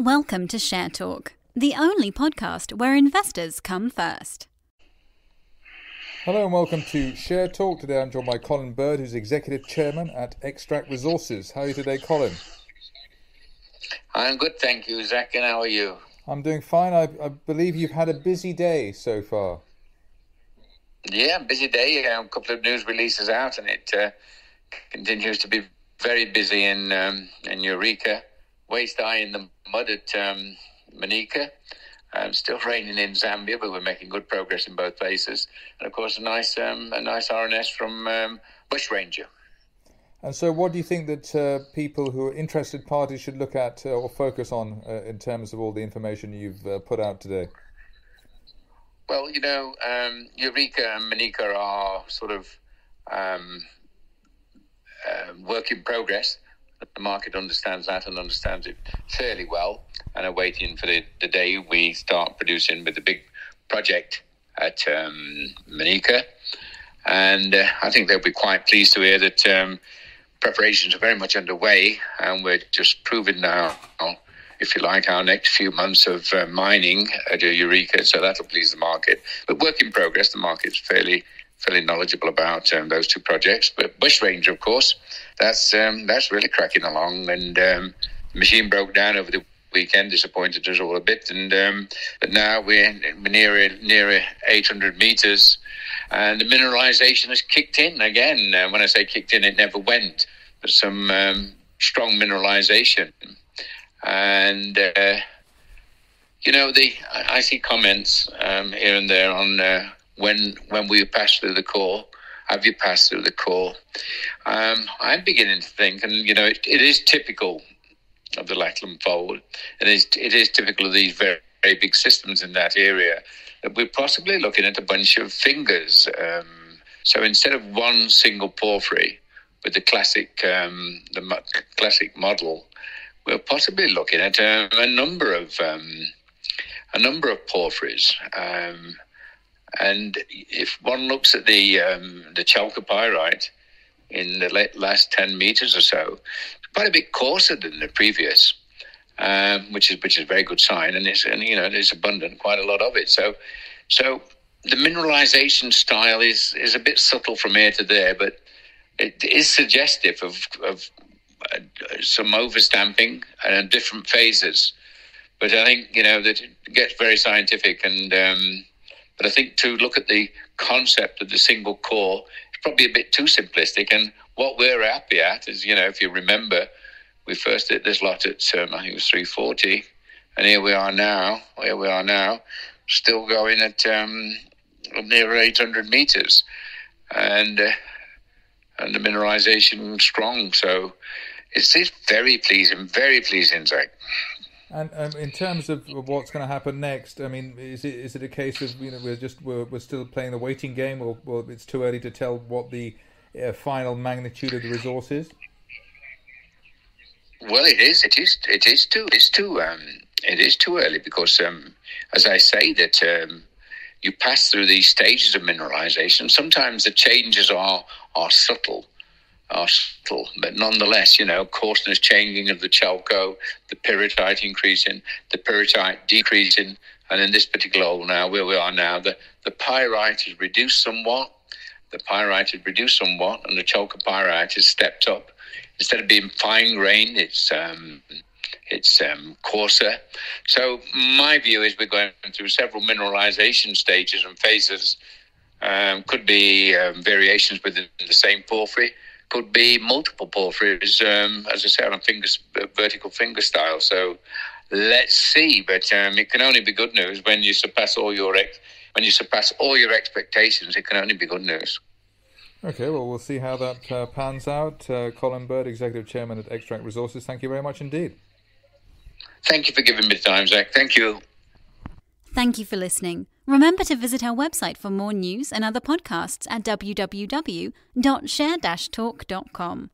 Welcome to Share Talk, the only podcast where investors come first. Hello and welcome to Share Talk. Today I'm joined by Colin Bird, who's Executive Chairman at Xtract Resources. How are you today, Colin? I'm good, thank you, Zach, and how are you? I'm doing fine. I believe you've had a busy day so far. Yeah, busy day. A couple of news releases out, and it continues to be very busy in Eureka. Waist high in the mud at Manica. Still raining in Zambia, but we're making good progress in both places. And of course, a nice RNS from Bushranger. And so, what do you think that people who are interested parties should look at or focus on in terms of all the information you've put out today? Well, Eureka and Manica are sort of work in progress. The market understands that and understands it fairly well, and are waiting for the day we start producing with the big project at Manica. And I think they'll be quite pleased to hear that preparations are very much underway, and we're just proving now, if you like, our next few months of mining at Eureka, so that'll please the market. But work in progress, the market's fairly knowledgeable about those two projects. But Bushranger, of course, that's really cracking along. And the machine broke down over the weekend, disappointed us all a bit. And but now we're nearer 800 meters, and the mineralization has kicked in again. When I say kicked in, it never went. There's some strong mineralization, and I see comments here and there on. When we pass through the core, have you passed through the core? I'm beginning to think, and it is typical of the Lachlan Fold. It is typical of these very, very big systems in that area that we're possibly looking at a bunch of fingers. So instead of one single porphyry with the classic model, we're possibly looking at a number of porphyries. And if one looks at the chalcopyrite in the last 10 meters or so, it's quite a bit coarser than the previous, which is a very good sign. And it's abundant, quite a lot of it. So the mineralization style is a bit subtle from here to there, but it is suggestive of some overstamping and different phases. But I think that it gets very scientific and. But I think to look at the concept of the single core is probably a bit too simplistic. And what we're happy at is, if you remember, we first did this lot at, I think it was 340. And here we are now, still going at near 800 meters. And the mineralization strong. So it's very pleasing, Zach. And in terms of what's going to happen next, I mean, is it a case of we're still playing the waiting game, or it's too early to tell what the final magnitude of the resource is? Well, it is too early because, as I say, that you pass through these stages of mineralization. Sometimes the changes are subtle, but nonetheless, coarseness changing of the chalco, the pyrite increasing, the pyrite decreasing, and in this particular hole now, where we are now, the pyrite is reduced somewhat, and the chalcopyrite has stepped up. Instead of being fine-grained, it's coarser. So my view is we're going through several mineralization stages and phases. Could be variations within the same porphyry. Could be multiple porphyries, as I say, on a vertical finger style. So let's see, but it can only be good news when you surpass all your expectations. It can only be good news. Okay, well, we'll see how that pans out. Colin Bird, Executive Chairman at Xtract Resources. Thank you very much indeed. Thank you for giving me time, Zach. Thank you. Thank you for listening. Remember to visit our website for more news and other podcasts at www.share-talk.com.